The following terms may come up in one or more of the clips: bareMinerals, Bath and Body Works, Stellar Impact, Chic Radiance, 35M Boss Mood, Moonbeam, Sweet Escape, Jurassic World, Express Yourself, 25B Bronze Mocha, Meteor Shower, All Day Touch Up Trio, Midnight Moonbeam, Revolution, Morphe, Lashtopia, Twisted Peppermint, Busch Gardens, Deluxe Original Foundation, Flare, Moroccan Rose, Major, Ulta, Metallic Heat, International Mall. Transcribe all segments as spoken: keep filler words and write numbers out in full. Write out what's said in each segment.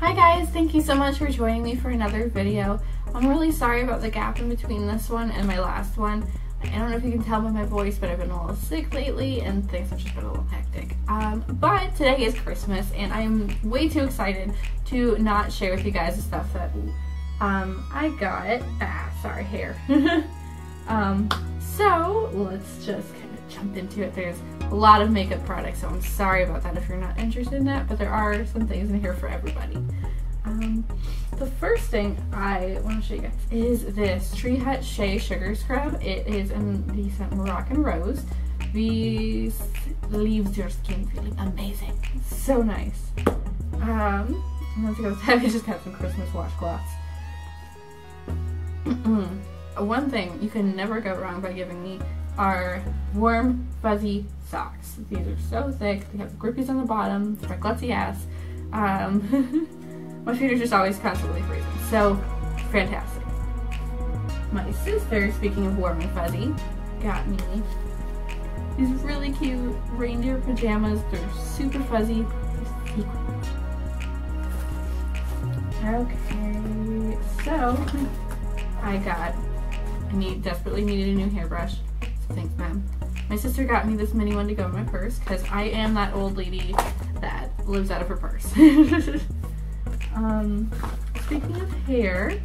Hi guys, thank you so much for joining me for another video. I'm really sorry about the gap in between this one and my last one. I don't know if you can tell by my voice, but I've been a little sick lately and things have just been a little hectic. Um, but today is Christmas and I'm way too excited to not share with you guys the stuff that um, I got. Ah, sorry, hair. um, so let's just kind of jump into it. There's a lot of makeup products, so I'm sorry about that if you're not interested in that, but there are some things in here for everybody. Um, the first thing I want to show you guys is this Tree Hut Shea Sugar Scrub. It is in the scent Moroccan Rose. This leaves your skin feeling amazing. It's so nice. Um, once it goes heavy, just have some Christmas washcloths. Mm-mm. One thing you can never go wrong by giving me are warm, fuzzy socks. These are so thick. They have grippies on the bottom. They're glitzy ass. Um... My feet are just always constantly freezing, so fantastic. My sister, speaking of warm and fuzzy, got me these really cute reindeer pajamas. They're super fuzzy. They're sequined. Okay, so I got, I need, desperately needed a new hairbrush. So thanks, ma'am. My sister got me this mini one to go in my purse because I am that old lady that lives out of her purse. Um, speaking of hair,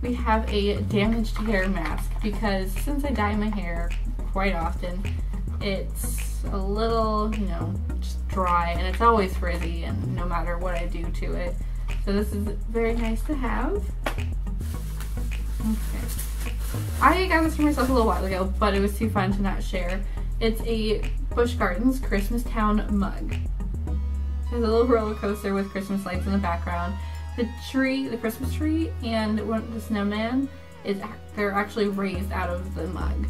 we have a damaged hair mask because since I dye my hair quite often, it's a little, you know, just dry and it's always frizzy and no matter what I do to it. So this is very nice to have. Okay. I got this for myself a little while ago, but it was too fun to not share. It's a Busch Gardens Christmas Town mug. There's a little roller coaster with Christmas lights in the background. The tree, the Christmas tree, and the snowman, is they're actually raised out of the mug.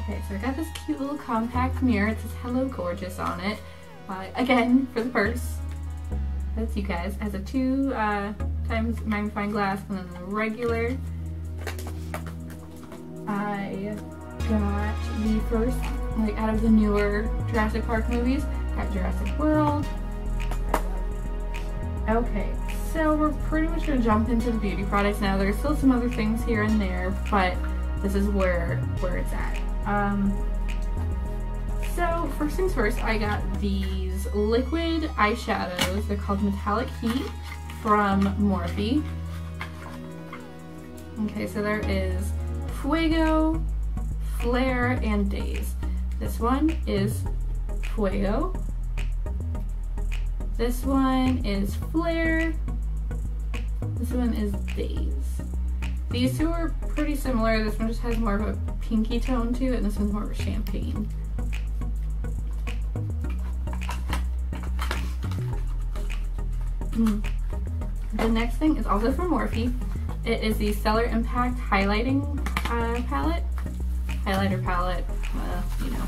Okay, so I got this cute little compact mirror. It says Hello Gorgeous on it. Uh, again, for the purse. That's you guys. It has a two uh, times magnifying glass and then the regular. I got the first, like, out of the newer Jurassic Park movies. Got Jurassic World. Okay, so we're pretty much going to jump into the beauty products now. There's still some other things here and there, but this is where where it's at. Um, so first things first, I got these liquid eyeshadows. They're called Metallic Heat from Morphe. Okay, so there is Fuego, Flare, and Daze. This one is Fuego. This one is Flare. This one is Daze. These two are pretty similar. This one just has more of a pinky tone to it, and this one's more of a champagne. Mm. The next thing is also from Morphe. It is the Stellar Impact highlighting uh, palette. Highlighter palette. Uh, you know,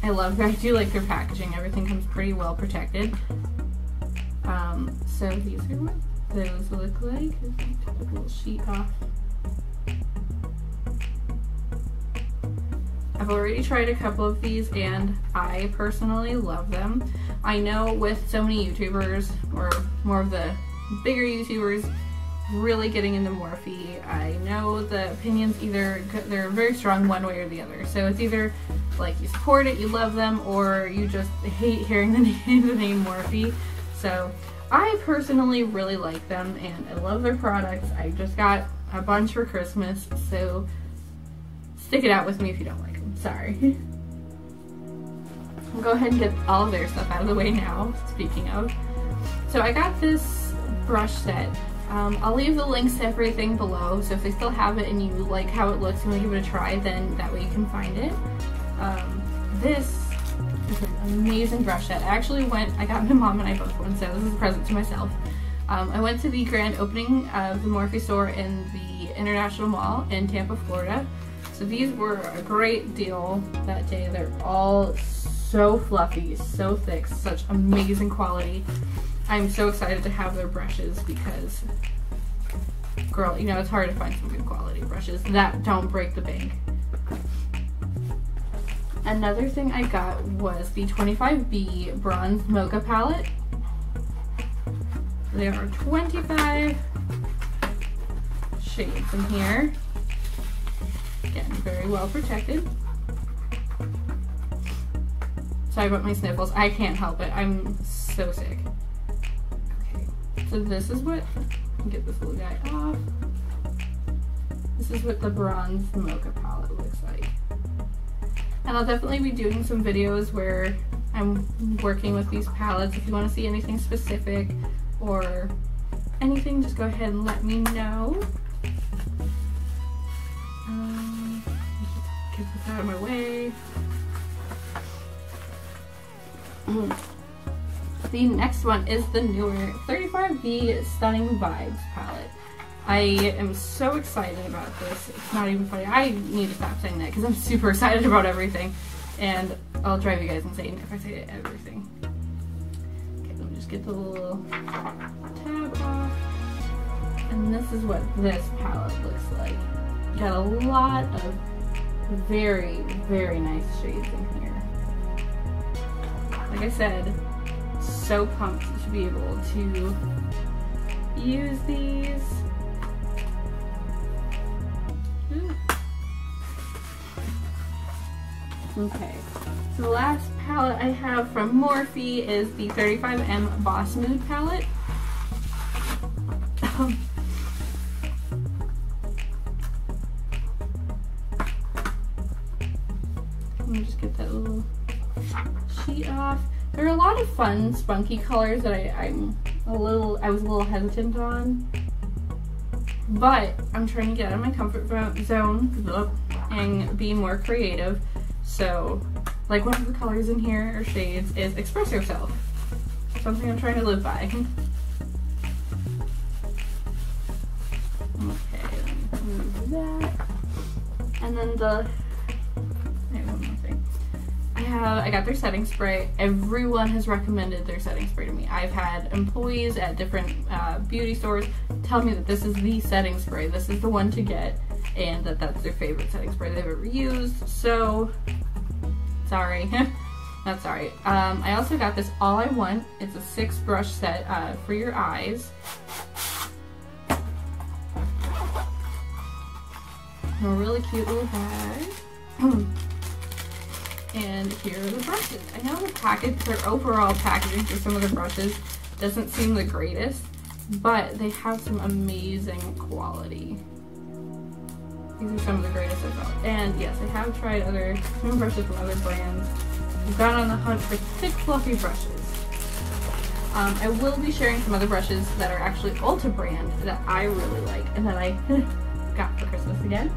I love their, I do like their packaging. Everything comes pretty well protected. Um, so these are what those look like. Take a little sheet off. I've already tried a couple of these and I personally love them. I know with so many YouTubers, or more of the bigger YouTubers, really getting into Morphe, I know the opinions either, they're very strong one way or the other. So it's either like you support it, you love them, or you just hate hearing the name, the name Morphe. So I personally really like them and I love their products. I just got a bunch for Christmas, so stick it out with me if you don't like them. Sorry. I'll go ahead and get all of their stuff out of the way now, speaking of. So I got this brush set. Um, I'll leave the links to everything below, so if they still have it and you like how it looks and you want to give it a try, then that way you can find it. Um, this is an amazing brush set. I actually went, I got my mom and I both one, so this is a present to myself. Um, I went to the grand opening of the Morphe store in the International Mall in Tampa, Florida. So these were a great deal that day. They're all so fluffy, so thick, such amazing quality. I'm so excited to have their brushes because, girl, you know, it's hard to find some good quality brushes that don't break the bank. Another thing I got was the twenty-five B Bronze Mocha palette. There are twenty-five shades in here. Again, very well protected. Sorry about my sniffles. I can't help it. I'm so sick. Okay, so this is what, get this little guy off. This is what the Bronze Mocha palette looks like. And I'll definitely be doing some videos where I'm working with these palettes. If you want to see anything specific or anything, just go ahead and let me know. Um, get this out of my way. The next one is the newer thirty-five B Stunning Vibes palette. I am so excited about this. It's not even funny. I need to stop saying that because I'm super excited about everything. And I'll drive you guys insane if I say everything. Okay, let me just get the little tab off. And this is what this palette looks like. Got a lot of very, very nice shades in here. Like I said, so pumped to be able to use these. Ooh. Okay, so the last palette I have from Morphe is the thirty-five M Boss Mood palette. Let me just get that little sheet off. There are a lot of fun, spunky colors that I, I'm a little, I was a little hesitant on, but I'm trying to get out of my comfort zone and be more creative. So, like, one of the colors in here, or shades, is Express Yourself. Something I'm trying to live by. Okay, let me move that. And then the, wait, one more thing. I have, I got their setting spray. Everyone has recommended their setting spray to me. I've had employees at different uh, beauty stores tell me that this is the setting spray, this is the one to get, and that that's their favorite setting spray they've ever used. So, sorry, not sorry. Um, I also got this All I Want. It's a six brush set uh, for your eyes. A really cute little bag. And here are the brushes. I know the package, their overall packaging for some of the brushes doesn't seem the greatest, but they have some amazing quality. These are some of the greatest I've got. And yes, I have tried other cream brushes from other brands. I've gone on the hunt for thick, fluffy brushes. Um, I will be sharing some other brushes that are actually Ulta brand that I really like and that I got for Christmas again.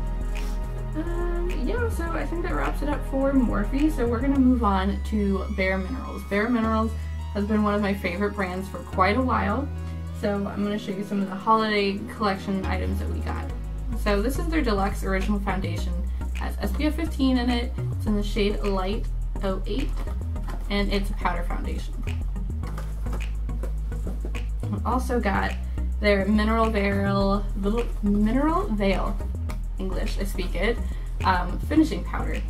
Um, yeah, so I think that wraps it up for Morphe. So we're going to move on to bareMinerals. bareMinerals has been one of my favorite brands for quite a while. So I'm going to show you some of the holiday collection items that we got. So this is their Deluxe Original Foundation. It has S P F fifteen in it. It's in the shade Light oh eight, and it's a powder foundation. We also got their Mineral Veil, little Mineral Veil, English, I speak it, um, finishing powder.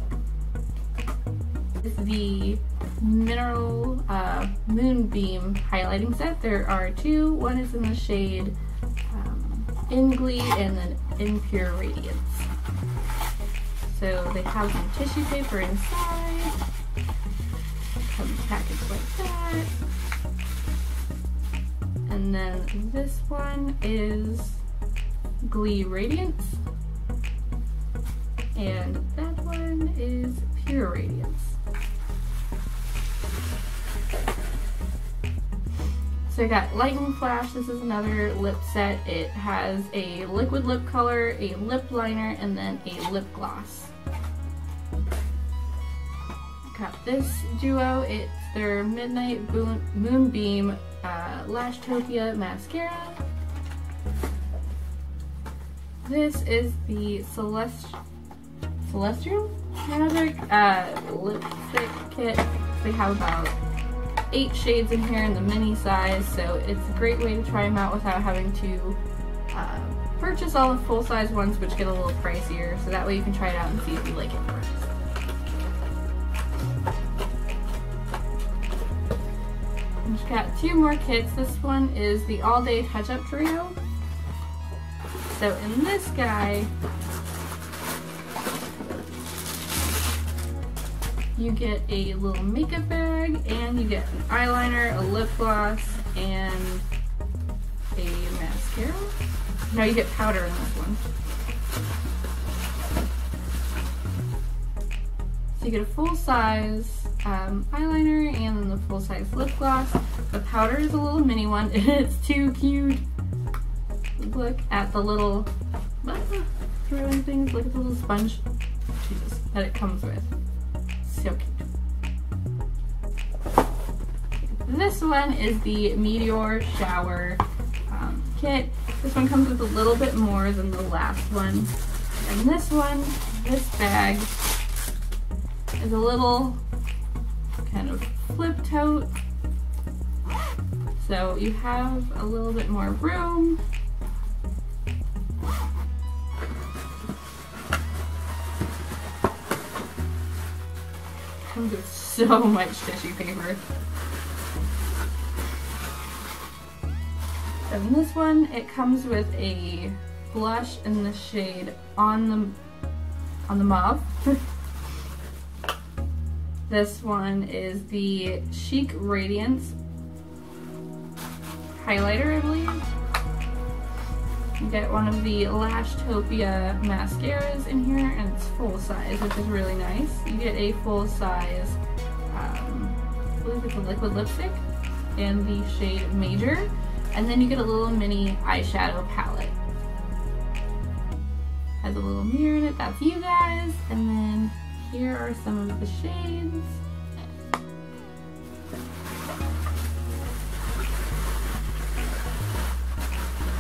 It's the Mineral uh, Moonbeam highlighting set. There are two. One is in the shade um, in Glee, and then in Pure Radiance. So they have some tissue paper inside. Comes packaged like that. And then this one is Glee Radiance. And that one is Pure Radiance. So I got Lightning Flash. This is another lip set. It has a liquid lip color, a lip liner, and then a lip gloss. Got this duo. It's their Midnight Moonbeam uh, Lashtopia mascara. This is the Celest Celestium magic uh, lipstick kit. They have about eight shades in here in the mini size, so it's a great way to try them out without having to uh, purchase all the full size ones, which get a little pricier, so that way you can try it out and see if you like it first. got two more kits. This one is the All Day Touch Up Trio. So in this guy, you get a little makeup bag, and you get an eyeliner, a lip gloss, and a mascara. No, you get powder in this one. So you get a full-size um, eyeliner and then the full-size lip gloss. The powder is a little mini one, and it's too cute. Look at the little uh, throwing things. Look at the little sponge. Jesus, that it comes with. So cute. This one is the Meteor Shower um, kit. This one comes with a little bit more than the last one. And this one, this bag, is a little kind of flip tote, so you have a little bit more room. Comes with so much tissue paper. And this one, it comes with a blush in the shade on the on the mauve. This one is the Chic Radiance highlighter, I believe. You get one of the Lashtopia mascaras in here, and it's full size, which is really nice. You get a full size, um, I believe it's a liquid lipstick, and the shade Major. And then you get a little mini eyeshadow palette. Has a little mirror in it, that's you guys. And then here are some of the shades.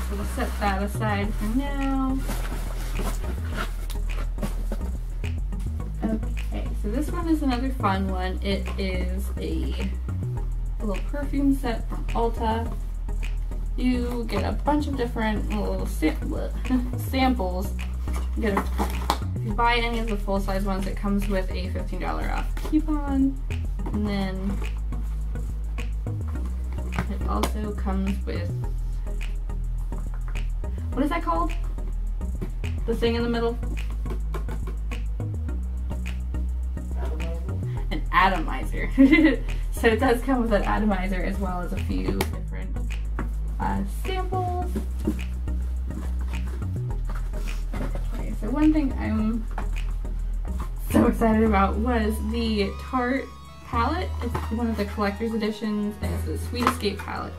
So we'll set that aside for now. Okay, so this one is another fun one. It is a little perfume set from Ulta. You get a bunch of different little samples. You get a If you buy any of the full-size ones, it comes with a fifteen dollar off coupon, and then it also comes with, what is that called? The thing in the middle? An atomizer. So it does come with an atomizer as well as a few different uh, samples. So one thing I'm so excited about was the Tarte palette. It's one of the collector's editions, and it's the Sweet Escape palette.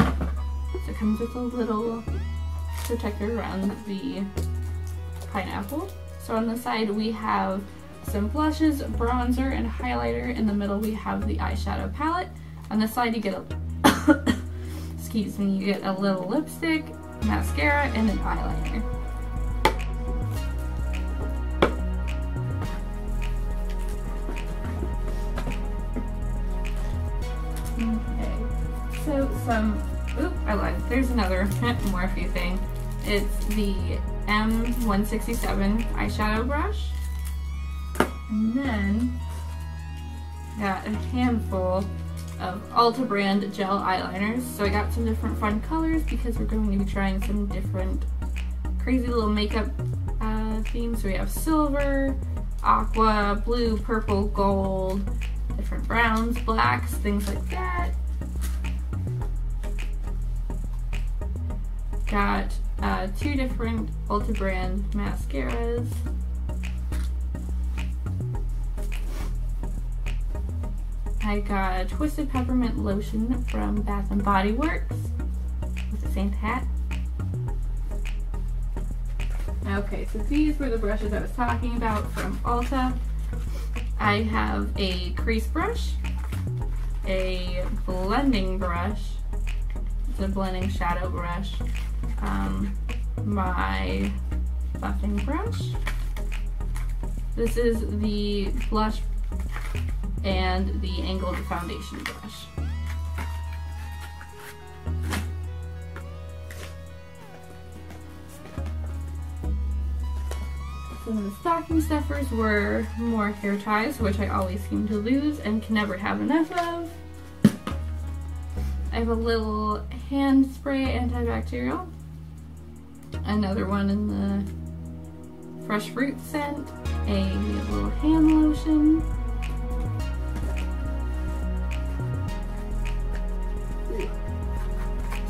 So it comes with a little protector around the pineapple. So on the side we have some blushes, bronzer, and highlighter. In the middle we have the eyeshadow palette. On the side you get a excuse me, you get a little lipstick, mascara, and an eyeliner. Okay, so some, oop, I lied, there's another Morphe thing. It's the M one sixty-seven eyeshadow brush. And then, got a handful of Ulta brand gel eyeliners. So I got some different fun colors because we're going to be trying some different crazy little makeup uh, themes. So we have silver, aqua, blue, purple, gold, different browns, blacks, things like that. Got uh, two different Ulta brand mascaras. I got a Twisted Peppermint Lotion from Bath and Body Works with the same hat. Okay, so these were the brushes I was talking about from Ulta. I have a crease brush, a blending brush, it's a blending shadow brush, um, my buffing brush. This is the blush brush and the angled foundation brush. So the stocking stuffers were more hair ties, which I always seem to lose and can never have enough of. I have a little hand spray antibacterial. Another one in the fresh fruit scent. A little hand lotion.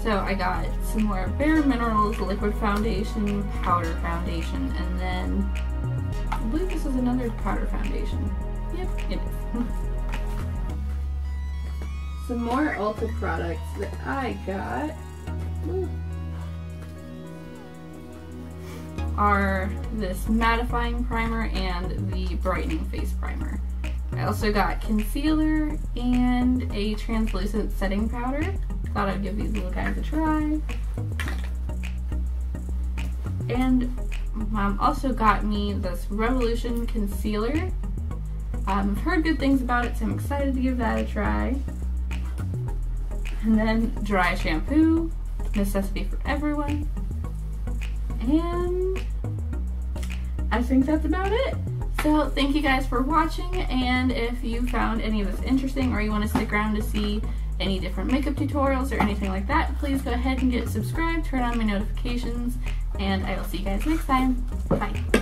So I got some more bareMinerals liquid foundation, powder foundation, and then I believe this is another powder foundation. Yep, it is. Some more Ulta products that I got are this mattifying primer and the brightening face primer. I also got concealer and a translucent setting powder. Thought I'd give these little guys a try. And Mom also got me this Revolution concealer. Um, I've heard good things about it, so I'm excited to give that a try. And then dry shampoo, necessity for everyone. And I think that's about it. So thank you guys for watching, and if you found any of this interesting or you want to stick around to see any different makeup tutorials or anything like that, please go ahead and get subscribed, turn on my notifications, and I will see you guys next time. Bye!